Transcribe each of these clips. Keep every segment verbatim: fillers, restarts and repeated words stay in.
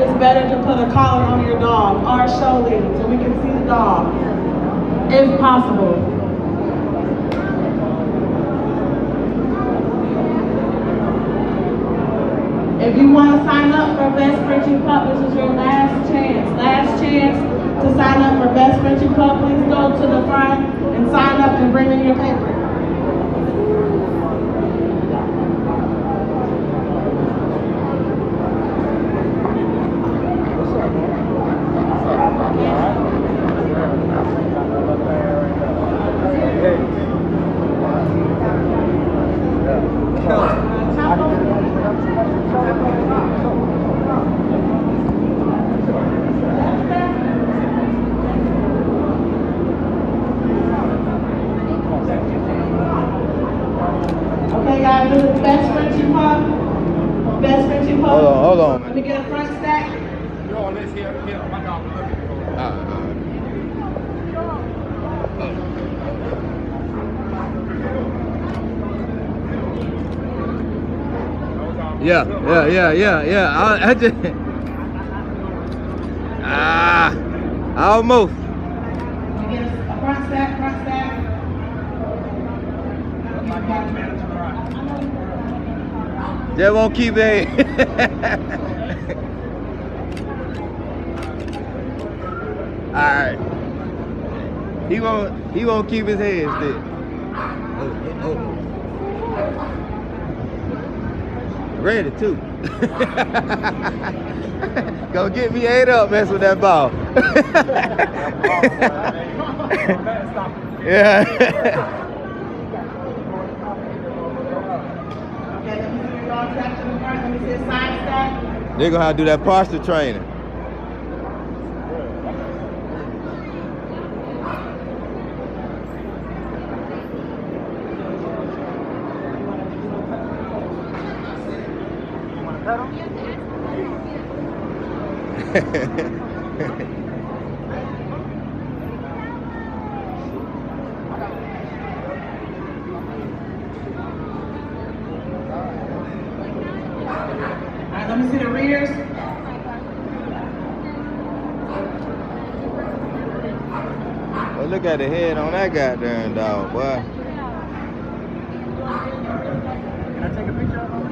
it's better to put a collar on your dog or show lead so we can see the dog, if possible. If you want to sign up for Best Frenchie Club, this is your last chance. Last chance to sign up for Best Frenchie Club. Please go to the front and sign up and bring in your paper. Best Frenchie Club. Best Frenchie Club. Hold on, hold on. Let me get a front stack. You're on this here. Here, my dog is looking for it. Uh, yeah, yeah, yeah, yeah, yeah. I, I just. Ah, I almost. Let me get a front stack, front stack. They won't keep it. All right. He won't. He won't keep his head still. Oh, oh, oh. Ready too. Go get me eight up, mess with that ball. Yeah. They're gonna have to do that posture training. Let me see the readers. Well, look at the head on that goddamn dog, boy. Can I take a picture of him?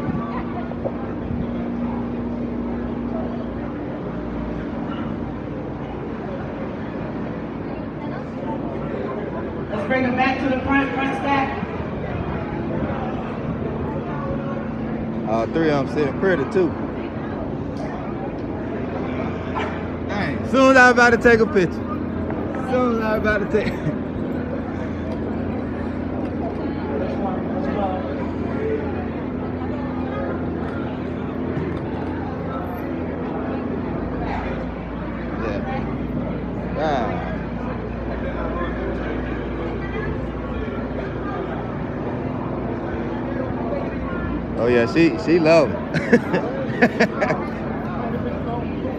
Let's bring him back to the front, front stack. Uh, three of them sitting pretty too. Soon as I'm about to take a picture. Soon as I'm about to take. Yeah. Wow. Oh yeah, she she love it.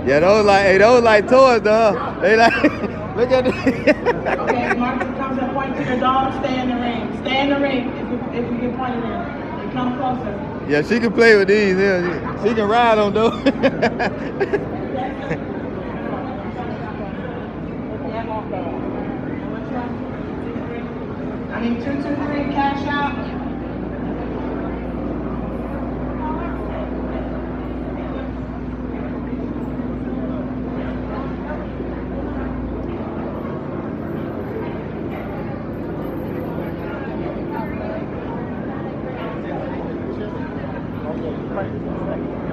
Yeah, those like, hey, those like toys, though. They like, look at it. Okay, Mark comes and points to your dog, stay in the ring. Stay in the ring if you, if you get pointed in. They come closer. Yeah, she can play with these. Yeah. She can ride on those. I need two, two, three, cash out. Right.